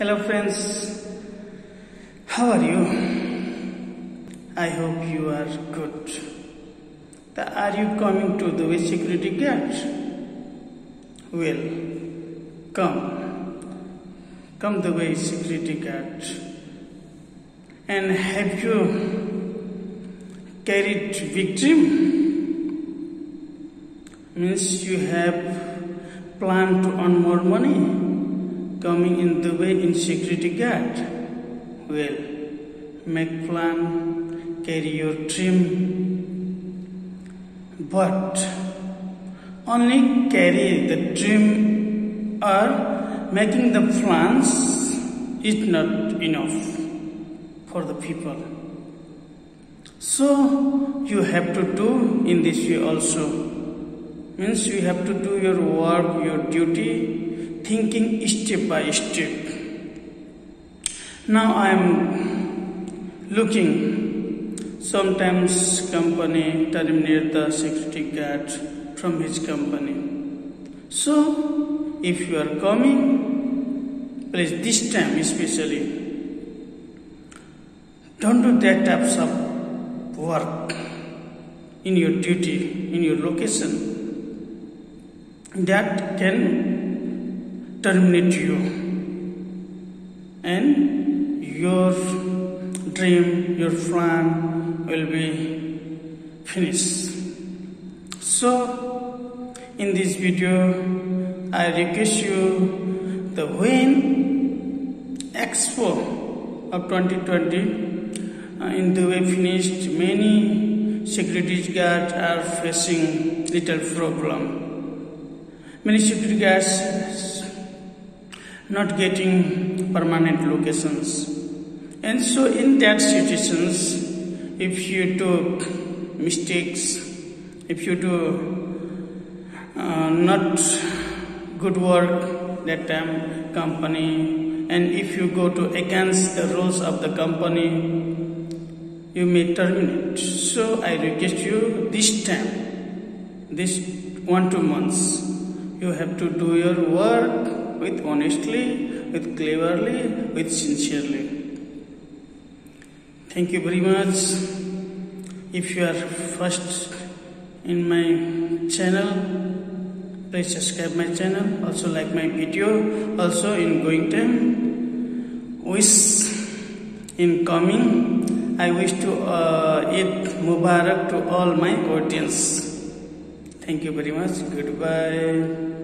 Hello friends, how are you? I hope you are good. Are you coming to the security guard? Well, come the way security guard. And have you carried victim? Means you have planned to earn more money coming in the way in security guard. Well, make plan, carry your dream, but only carry the dream or making the plans is not enough for the people. So you have to do in this way also. Means you have to do your work, your duty, thinking step by step. Now I am looking, sometimes company terminate the security guard from his company. So if you are coming, please this time especially, don't do that types of work in your duty, in your location. That can terminate you and your dream, your plan will be finished. So in this video I request you the when Expo of 2020 in the way finished, many security guards are facing little problem. Many security guards not getting permanent locations, and so in that situations, if you do mistakes, if you do not good work, that time company, and if you go to against the rules of the company, you may terminate. So I request you this time, this 1-2 months, you have to do your work with honestly, with cleverly, with sincerely. Thank you very much. If you are first in my channel, please subscribe my channel, also like my video. Also in going time, wish in coming, I wish to Eid Mubarak to all my audience. Thank you very much. Goodbye.